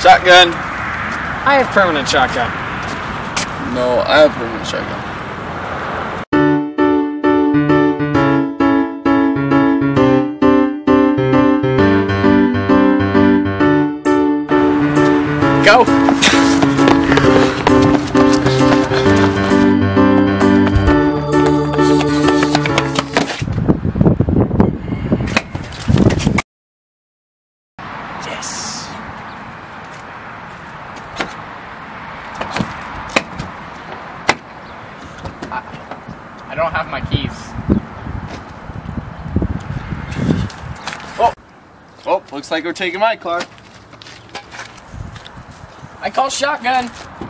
Shotgun. I have permanent shotgun. No, I have permanent shotgun. Go. Yes. I don't have my keys. Oh. Oh, looks like we're taking my car. I call shotgun.